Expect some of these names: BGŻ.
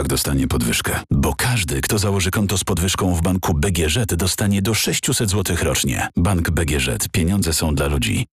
jak dostanie podwyżkę. Bo każdy, kto założy konto z podwyżką w banku BGŻ, dostanie do 600 zł rocznie. Bank BGŻ. Pieniądze są dla ludzi.